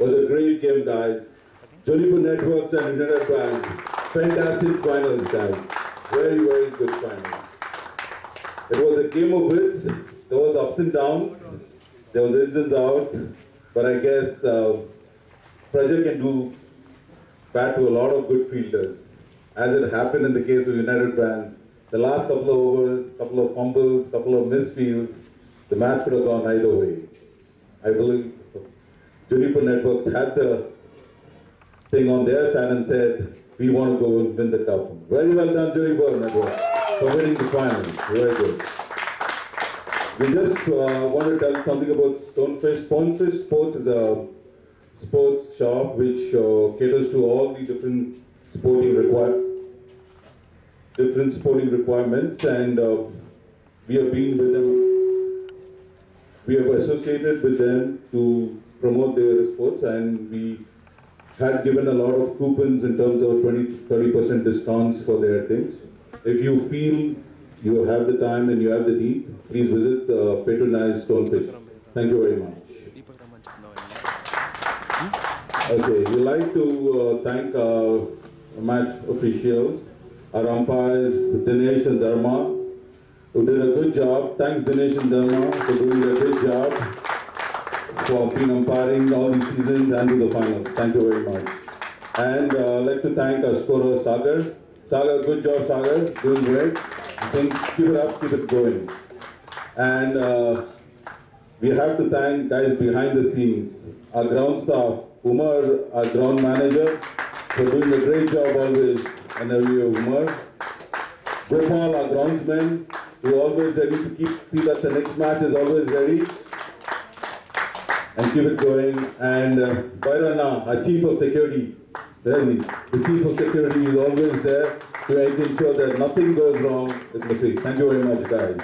was a great game, guys. Juniper Networks and United Brands, fantastic finals, guys. Very, very good finals. It was a game of wits. There was ups and downs. There was ins and outs. But I guess pressure can do bad to a lot of good fielders. As it happened in the case of United Brands, the last couple of overs, couple of fumbles, couple of misfields, the match could have gone either way. I believe Juniper Networks had the thing on their side and said, we want to go and win the cup. Very well done, Juniper Networks, for winning the finals. Very good. We just want to tell something about Stonefish. Stonefish Sports is a sports shop which caters to all the different sporting requirements, and we have been with them. We have associated with them to promote their sports, and we had given a lot of coupons in terms of 20-30% discounts for their things. If you feel you have the time and you have the need, please visit the patronized Stonefish. Thank you very much. Okay, we'd like to thank our match officials, our umpires, Dinesh and Dharma, who did a good job. Thanks, Dinesh and Dharma, for doing a good job, for being umpiring all the seasons and to the finals. Thank you very much. And I'd like to thank our scorer, Sagar. Sagar, good job, Sagar. Doing great. Keep it up, keep it going. And we have to thank guys behind the scenes. Our ground staff, Umar, our ground manager, for doing a great job always. And Umar. Gopal, our groundsman, who are always ready to see that the next match is always ready. And keep it going. And Bhairana, our chief of security. Really, the chief of security is always there to ensure that nothing goes wrong in the field. Thank you very much, guys.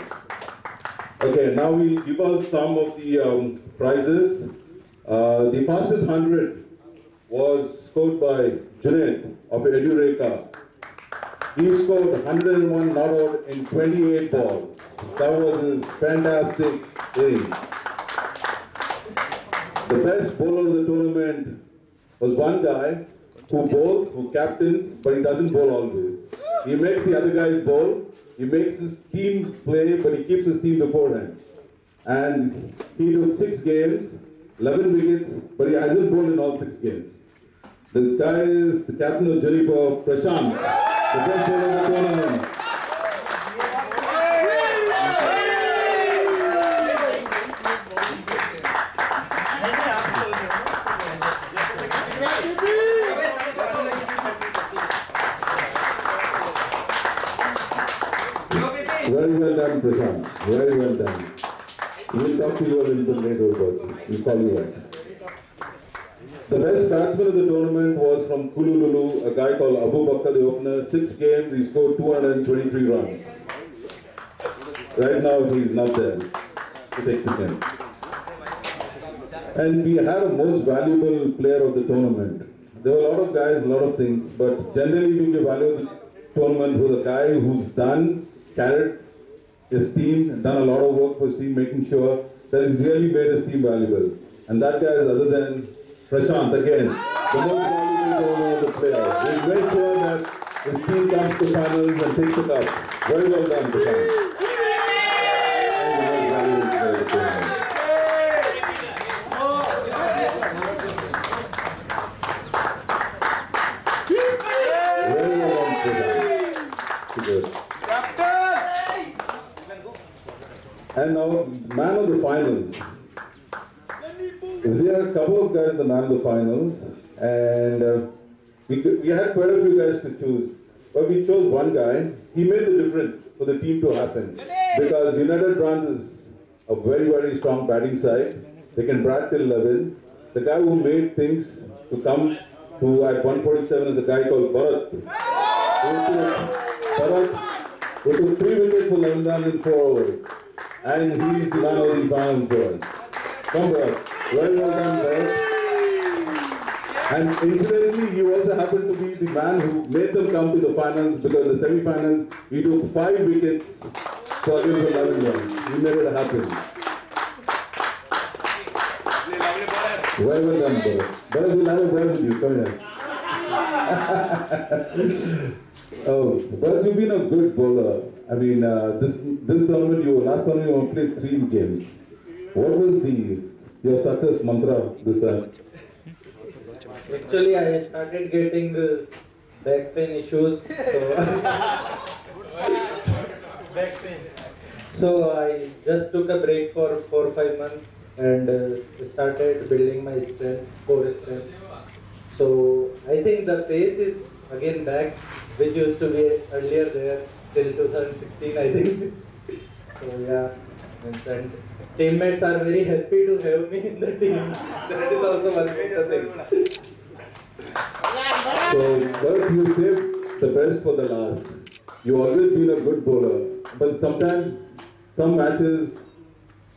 Okay, now we'll give out some of the prizes. The fastest 100 was scored by Janet of Edureka. He scored 101 not out in 28 balls. That was his fantastic inning. The best bowler of the tournament was one guy who bowls, who captains, but he doesn't bowl always. He makes the other guys bowl, he makes his team play, but he keeps his team beforehand. And he took 6 games, 11 wickets, but he hasn't bowled in all 6 games. The guy is the captain of Juniper, Prashant, the best bowler of the tournament. Very well done, Prashant. Very well done. We'll talk to you a little bit later about we'll call you back. The best batsman of the tournament was from Kulululu, a guy called Abu Bakr, the opener. 6 games, he scored 223 runs. Right now, he's not there to take the game. And we had a most valuable player of the tournament. There were a lot of guys, a lot of things, but generally we value the tournament with a guy who's done, carried his team, and done a lot of work for his team, making sure that he's really made his team valuable. And that guy is other than Prashant, again, the most valuable bowler of the players. He's made sure that his team comes to finals and takes it up. Very well done, Prashant. And now, man of the finals. There are a couple of guys in the man of the finals, and we had quite a few guys to choose. But we chose one guy. He made the difference for the team to happen. Because United Brands is a very, very strong batting side. They can bat till 11. The guy who made things to come to at 147 is a guy called Bharat. Bharat, who took 3 wickets for 11 down in 4 overs. And he's the man of the finals for us. Come Bharat. Very well done, Bharat. And incidentally, you also happen to be the man who made them come to the finals, because in the semi-finals, we took 5 wickets for him for 11 runs. We made it happen. Well done, bro. That is another brand with you. Come here. Oh, but you've been a good bowler. I mean, this tournament, last tournament you only played 3 games. What was your success mantra this time? Actually, I started getting back pain issues, so I just took a break for 4 or 5 months and started building my strength, core strength. So I think the pace is again back, which used to be earlier there till 2016, I think. So yeah, and teammates are very happy to have me in the team. That is also one of the things. So, but you saved the best for the last. You've always been a good bowler, but sometimes, some matches,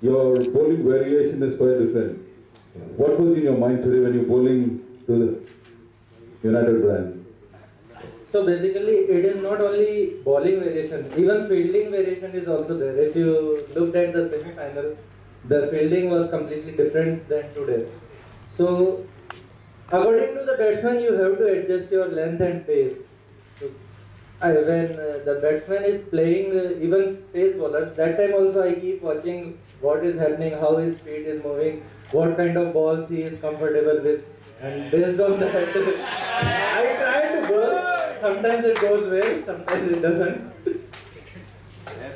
your bowling variation is quite different. What was in your mind today when you're bowling to the United Brands? So basically, it is not only bowling variation, even fielding variation is also there. If you looked at the semi-final, the fielding was completely different than today. So, according to the batsman, you have to adjust your length and pace. When the batsman is playing, even pace bowlers, that time also I keep watching what is happening, how his feet is moving, what kind of balls he is comfortable with. And based on that, I try to bowl. Sometimes it goes well, sometimes it doesn't.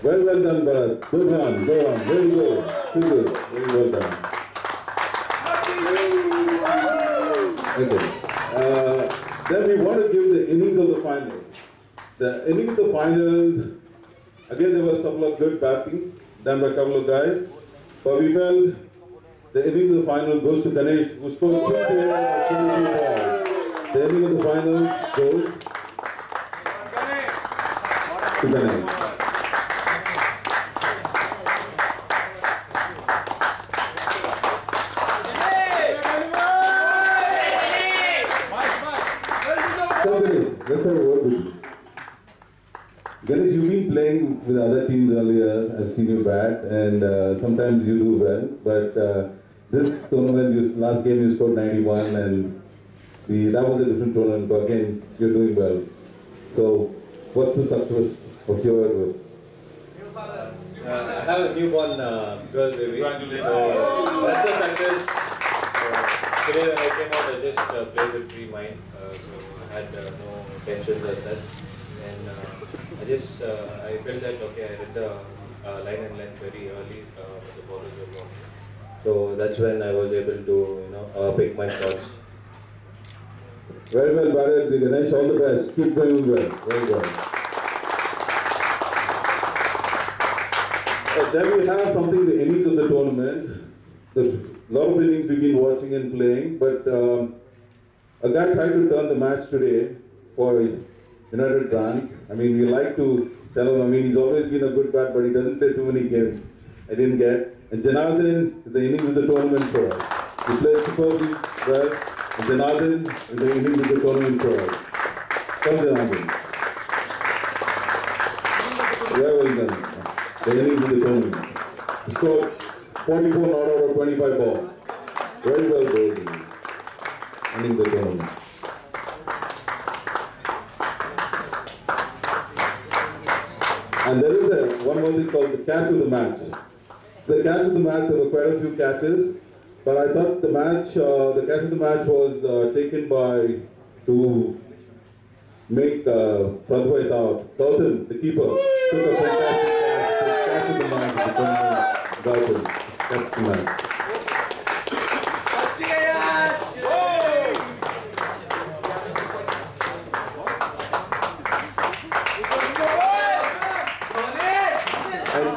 Well done, Bharat. Go on. Very good. Very well done. Okay. Then we want to give the innings of the final. The innings of the final, again there was a couple of good batting done by a couple of guys. But we felt the innings of the final goes to Ganesh, who scored 6 runs and 22 balls. The innings of the final goes to Ganesh. Let's have a word with you. Ganesh, you've been playing with other teams earlier. I've seen you bat, and sometimes you do well. But this tournament, last game you scored 91, and that was a different tournament. But again, you're doing well. So, what's the success of your work? I have a newborn girl baby. Congratulations. So, that's the success. Today when I came out, I just played with free mind. I had no intentions as such, and I felt that okay, I read the line and length very early, the ball was well. So that's when I was able to pick my shots. Very well, Bharat, Dinesh, all the best. Keep doing well. Very well. So then we have something, the innings of the tournament. There's a lot of innings we've been watching and playing, but. A guy tried to turn the match today for United Brands. I mean, we like to tell him, he's always been a good bat, but he doesn't play too many games. I didn't get. And Janathan, the innings of the tournament for us. He played superbly well. And Janathan, the innings of the tournament for us. Come, Janathan. Well done. The innings of the tournament. He scored 44 not out of 25 balls. Very well bowled. Ending the tournament. And there is one more thing called the catch of the match. The catch of the match, there were quite a few catches, but I thought the catch of the match was taken by to make Pradvit out. Dalton, the keeper, took a fantastic catch. The catch of the match became Dalton. Catch of the match.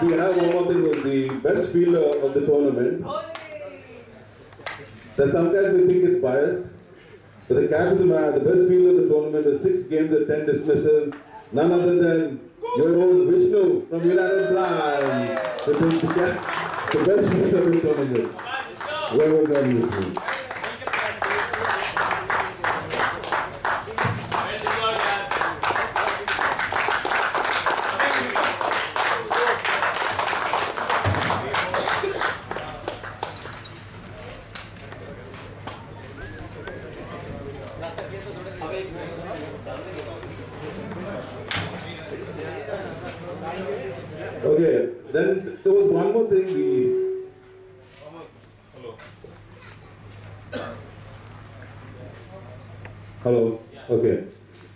We have one more thing with the best fielder of the tournament. That sometimes we think is biased, but the catch of the match, the best fielder of the tournament is 6 games and 10 dismissals. None other than your own Vishnu from United Brands. The best fielder of the tournament. Well done, Vishnu. Okay, then there was one more thing we... Hello. Hello, okay.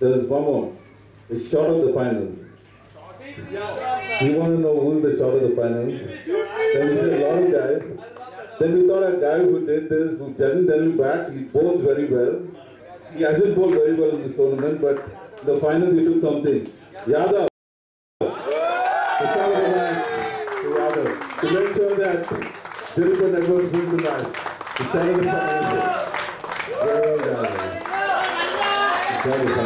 There's one more. The shot of the finals. We want to know who's the shot of the finals. Then we did a lot of guys. Then we thought a guy who did this, who didn't then back, he bowls very well. He hasn't bowled very well in this tournament, but the finals he took something. Yadav. To make sure that Juniper Networks wins the match. The shot of the finals. Very well done. Very well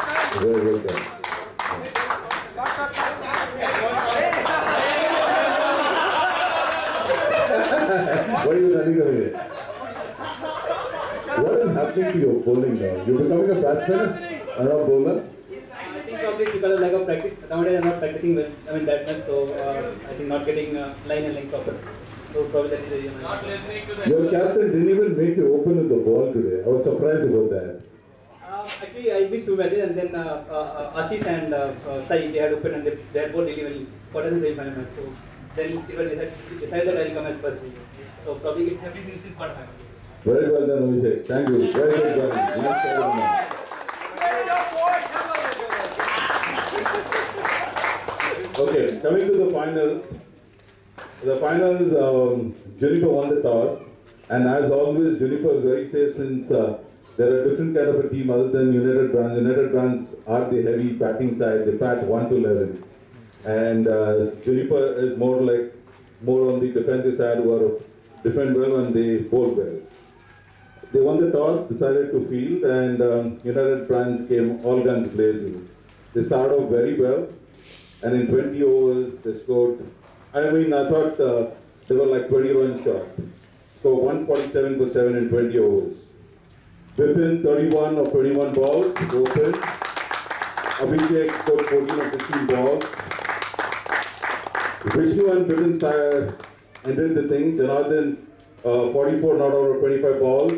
done. Very well done. What are you running away? What is happening to your bowling now? You're becoming a batsman and not a bowler? I think probably because of lack of practice. Nowadays I'm not practicing well, I mean that much, so I think not getting line and length proper. So probably that is the reason. Not listening to that. Your captain didn't even make you open with the ball today. I was surprised about that. Actually, I missed two matches and then Ashish and Sai, they had opened and they had both really well quarters and semi-final match. So then people decided that I will come as first. So probably it's happy since his quarter final. Very well done, Abhishek. Thank you. Very well done. Okay, coming to the finals. The finals, Juniper won the toss. And as always, Juniper is very safe since there are different kind of a team other than United Brands. United Brands are the heavy batting side. They bat 1 to 11, and Juniper is more on the defensive side, who are defend well and they bowl well. They won the toss, decided to field, and United Brands came all guns blazing. They started off very well, and in 20 overs they scored. I mean, I thought they were like 20-run short. So 147/7 in 20 overs. Bipin, 31 of 21 balls, Gopal. Abhishek scored 14 of 15 balls. Vishnu and Bipin ended the thing. Janathan, 44 not out of 25 balls.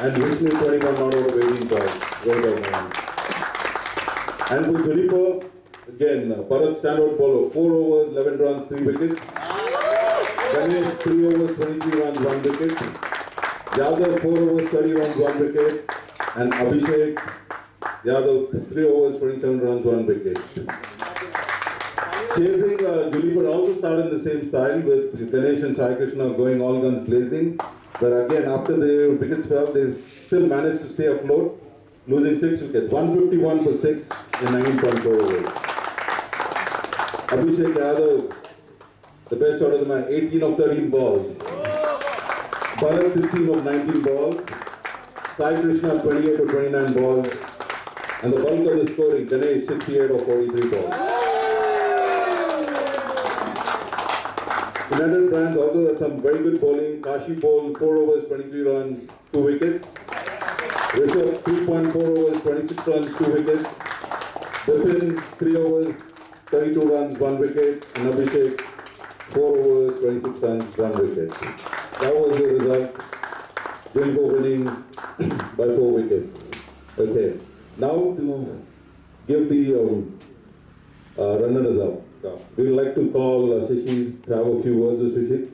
And Vishnu, 21 not out of 18 balls. Well done, man. And for Juniper, again, Bharat standout bowler, 4 overs, 11 runs, 3 wickets. Ganesh, 3 overs, 23 runs, 1 wicket. Yadav, 4 overs, 30 runs, 1 wicket. And Abhishek, Yadav, 3 overs, 27 runs, 1 wicket. Chasing, Juniper also started in the same style with Ganesh and Saikrishna going all guns blazing. But again, after the wickets fell, they still managed to stay afloat, losing 6 wickets. 151/6 in 19.4 overs. Abhishek Yadav, the best out of the man, 18 of 13 balls. Bharat, 16 of 19 balls. Saikrishna, 28 of 29 balls. And the bulk of the scoring, Ganesh, 68 of 43 balls. United Brands also had some very good bowling. Kashi bowled 4 overs, 23 runs, 2 wickets. Risha, 3.4 overs, 26 runs, 2 wickets. Bipin, 3 overs, 32 runs, 1 wicket. And Abhishek, 4 overs, 26 runs, 1 wicket. That was the result. Juniper winning by 4 wickets. Okay. Now to give the runners up. We would like to call Shishir to have a few words with Shishir.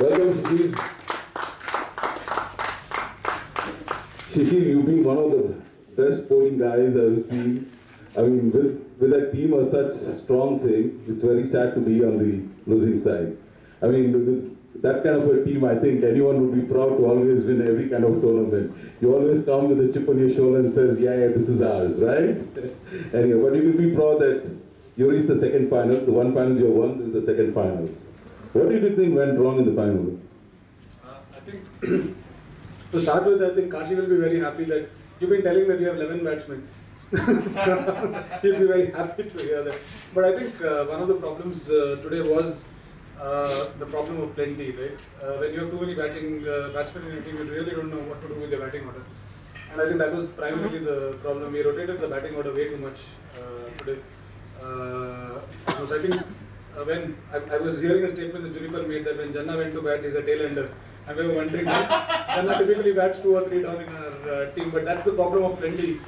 Welcome, Shishir. Shishir, you've been one of the best sporting guys I've seen. I mean, with a team of such strong thing, it's very sad to be on the losing side. I mean, with that kind of a team, I think anyone would be proud to always win every kind of tournament. You always come with a chip on your shoulder and says, yeah, this is ours, right? Anyway, but you will be proud that you reached the second final. The one final you won, this is the second finals. What did you think went wrong in the final? I think, to start with, I think Kashi will be very happy that you've been telling that you have 11 batsmen. He'll be very happy to hear that. But I think one of the problems today was the problem of plenty, right? When you have too many batting batsmen in your team, you really don't know what to do with your batting order. And I think that was primarily the problem. We rotated the batting order way too much today. So I think when I was hearing a statement that Juniper made that when Janna went to bat, he's a tail-ender. And we were wondering, Janna typically bats 2 or 3 down in our team, but that's the problem of plenty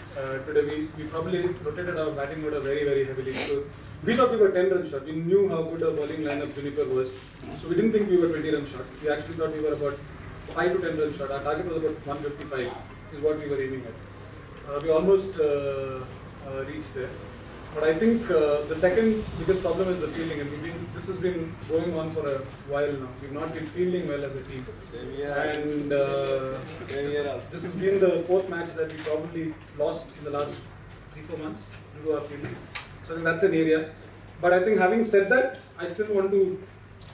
today. We probably rotated our batting order very, very heavily. So we thought we were 10-run short. We knew how good our bowling lineup Juniper was, so we didn't think we were 20-run short. We actually thought we were about 5 to 10 runs short. Our target was about 155, is what we were aiming at. We almost reached there. But I think the second biggest problem is the fielding, and this has been going on for a while now. We've not been fielding well as a team, and this has been the fourth match that we probably lost in the last 3-4 months due to our fielding. So I think that's an area. But I think having said that, I still want to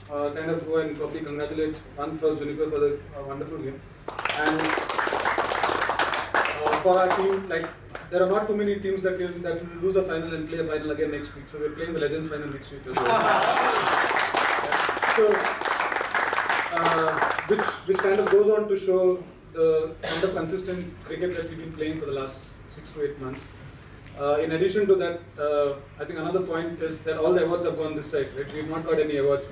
kind of go and probably congratulate first Juniper for the wonderful game, and for our team, like. There are not too many teams that will lose a final and play a final again next week. So we're playing the Legends final next week as well. So, which kind of goes on to show the kind of consistent cricket that we've been playing for the last 6 to 8 months. In addition to that, I think another point is that all the awards have gone this side, right? We've not got any awards.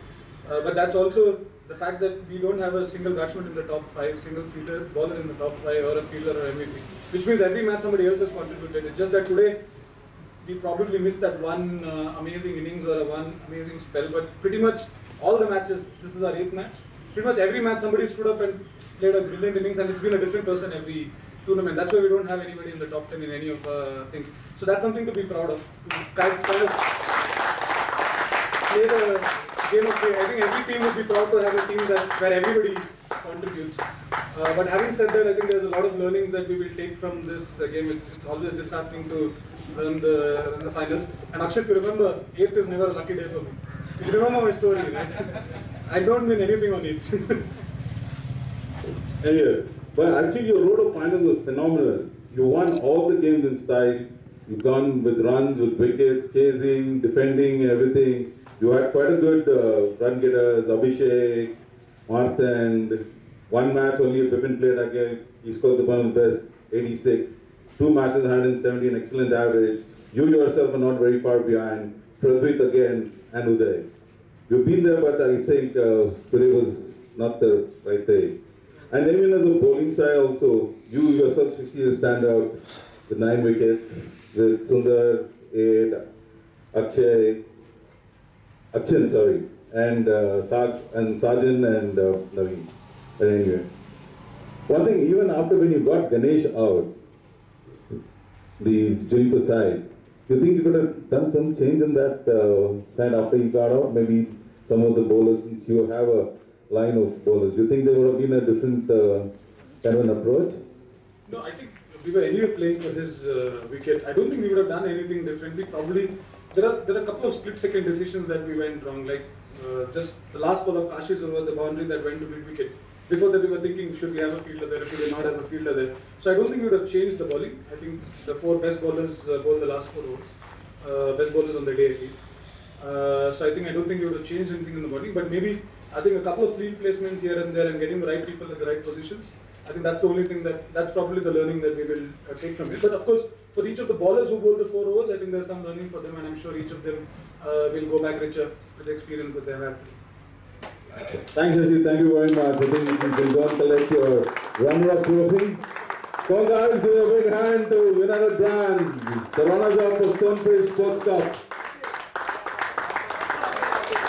But that's also the fact that we don't have a single batsman in the top 5, single fielder, bowler in the top 5, or a fielder or MVP. Which means every match somebody else has contributed. It's just that today we probably missed that one amazing innings or one amazing spell. But pretty much all the matches, this is our 8th match. Pretty much every match somebody stood up and played a brilliant innings, and it's been a different person every tournament. That's why we don't have anybody in the top 10 in any of things. So that's something to be proud of. To kind of play the game of play. I think every team would be proud to have a team where everybody contributes. But having said that, I think there's a lot of learnings that we will take from this game. It's always disheartening to run the finals. And Akshat, remember, 8th is never a lucky day for me. You remember my story, right? I don't mean anything on it. Anyway, but actually your road of finals was phenomenal. You won all the games in style. You've gone with runs, with wickets, chasing, defending, everything. You had quite a good run getters, Abhishek, Marthand. One match only Bipin played again. He scored the one best, 86. 2 matches, 170, an excellent average. You yourself are not very far behind. Pradvit again and Uday. You've been there, but I think today was not the right day. And even on the bowling side also, you yourself, Shishir, stand out with 9 wickets, with Sundar, 8, Achin, sorry, and Sajan and Naveen. But anyway, one thing, even after when you got Ganesh out, the Juniper side, do you think you could have done some change in that side after you got out? Maybe some of the bowlers, since you have a line of bowlers, do you think there would have been a different kind of an approach? No, I think we were anyway playing for his wicket. I don't think we would have done anything differently. Probably. There are a couple of split-second decisions that we went wrong, like just the last ball of Kashi's over the boundary that went to mid-wicket. Before that we were thinking, should we have a fielder there, should we not have a fielder there? So I don't think we would have changed the bowling. I think the 4 best bowlers bowled the last 4 overs, best bowlers on the day at least. So I don't think we would have changed anything in the bowling, but maybe I think a couple of field placements here and there and getting the right people in the right positions. I think that's the only thing that's probably the learning that we will take from it. But of course, for each of the bowlers who bowled the 4 overs, I think there's some learning for them, and I'm sure each of them will go back richer with the experience that they've had. Thanks, Ashi. Thank you very much. I think you can go and collect your runner-up trophy. So guys, give a big hand to United Brands, the runners-up for Stonefish Sports Cup.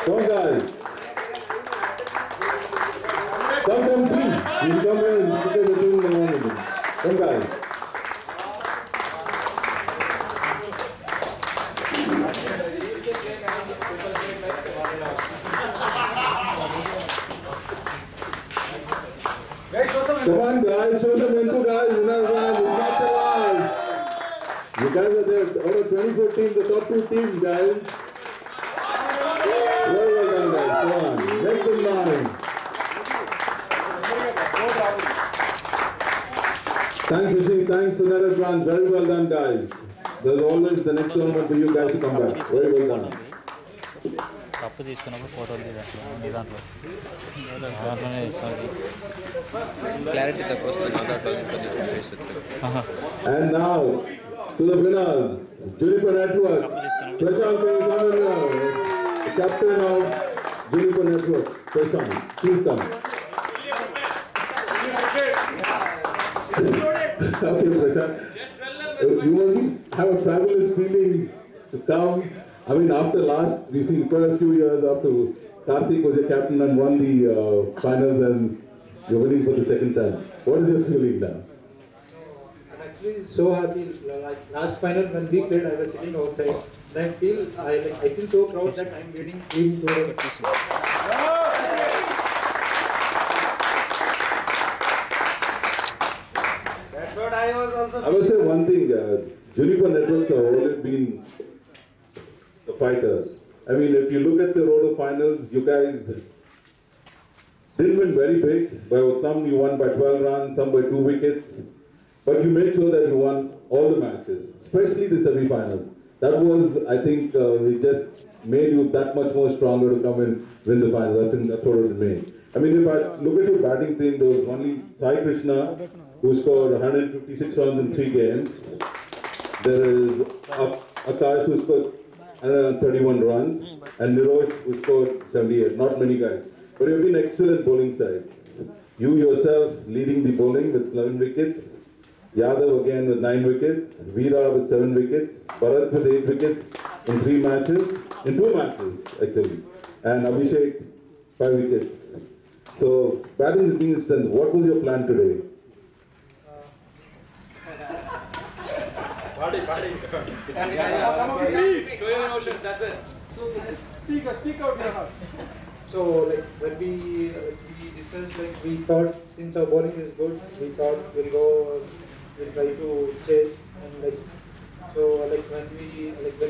So guys. Come, please. You come in and play the team in the morning. Come, guys. Come on, guys. Show some info, guys. You guys are there. Out of 24 teams, the top 2 teams, guys. Well done, guys. Come on. Make them mine. Thanks, Vishnu. Thanks, United Brands. Very well done, guys. There's always the next tournament for you guys to come back. Very well done. And now, to the winners, Juniper Networks. Prashant, the captain of Juniper Networks. Prashant, please come. Okay, Prashant. You only have a fabulous feeling to come. I mean, after last, we see quite a few years after Karthik was your captain and won the finals, and you're winning for the second time. What is your feeling now? Actually so happy. Like last final when we played, I was sitting outside. And I feel so proud that I'm getting team to the competition. That's what I was also. I will say one thing. Juniper Networks have always been the fighters. I mean, if you look at the road of finals, you guys didn't win very big. By some you won by 12 runs, some by 2 wickets. But you made sure that you won all the matches, especially the semi-finals. That was, I think, it just made you that much more stronger to come and win the finals. I think that's what it made. I mean, if I look at your batting team, there was only Saikrishna, who scored 156 runs in 3 games. There is Akash, who scored 31 runs, and Nirosh, who scored 78. Not many guys. But you've been excellent bowling sides. You yourself leading the bowling with 11 wickets. Yadav again with 9 wickets, Veera with 7 wickets, Bharat with 8 wickets in 3 matches, in 2 matches actually, and Abhishek 5 wickets. So batting is being strength. What was your plan today? Party. Show your emotion. That's it. So speak out your heart. So like when we distance, like we thought since our bowling is good, we thought we'll go. We'll try to chase and when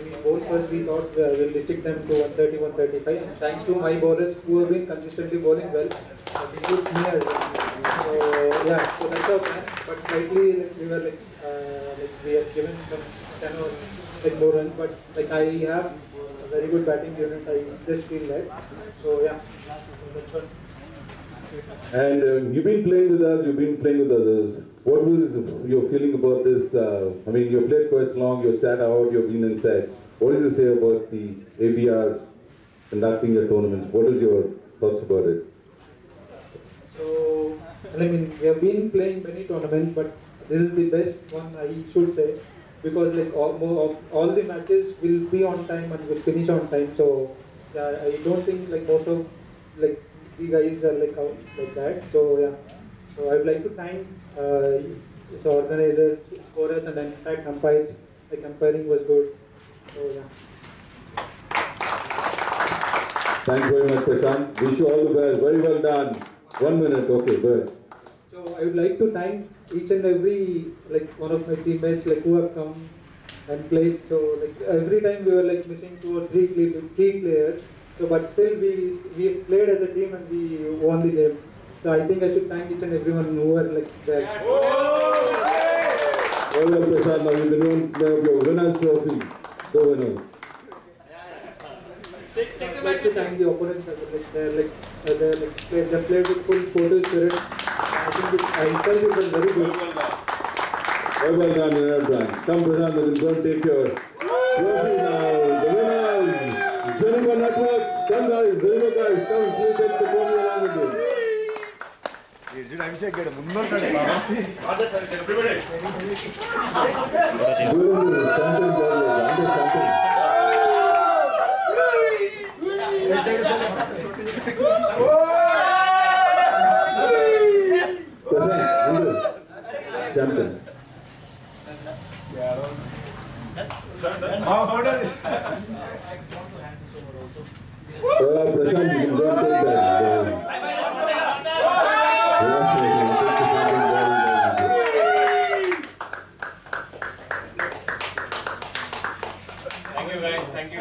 we bowl first, we thought we'll restrict them to 130, 135. And thanks to my bowlers who have been consistently bowling well, we took near. So that's our plan. But slightly we were we have given some 10 or like more runs. But I have a very good batting unit. I just feel that. So yeah, that's all. And you've been playing with us, you've been playing with others. What was your feeling about this? I mean, you played quite long, you sat out, you've been inside. What did you say about the ABR conducting your tournaments? What is your thoughts about it? So, I mean, we have been playing many tournaments, but this is the best one, I should say, because all the matches will be on time and will finish on time. So, I don't think most of the guys are out like that. So yeah. So I would like to thank so organizers, scorers, and in fact umpires. The umpiring was good. So yeah. Thank you very much, Prashant. Wish you all the best. Very well done. 1 minute. Okay, good. So I would like to thank each and every one of my teammates who have come and played. So every time we were missing 2 or 3 players. So, but still we played as a team and we won the game. So I think I should thank each and everyone who were there. Well done, Prashant. Now you can win your winner's trophy. Go winners. I'd like to thank the opponents that they played with full photo spirit. I think I felt it was very good. Well done, United Brands. Come, Prashant, you can go and take your trophy now. The winners. Juniper Networks, come guys, Juniper guys, come, please take the podium along with you. Prashant, you can go and take that. Thank you guys, thank you.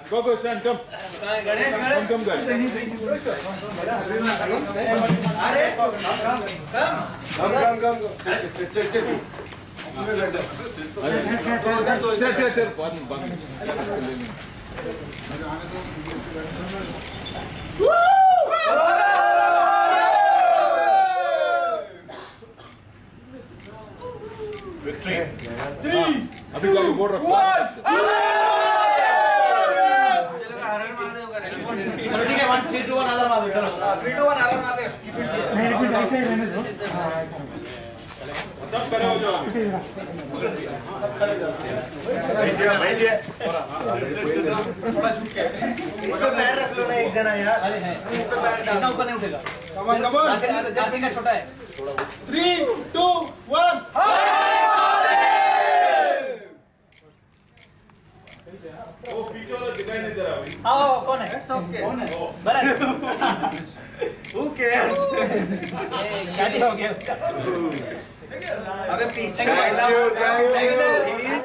छोटा है 3, 2, 1 वो पीछे वाला दिखाई नहीं दे रहा भाई। हां कौन है? It's okay. कौन है? भरत। Who cares? क्या हो गया उसका? अबे पीछे वाला।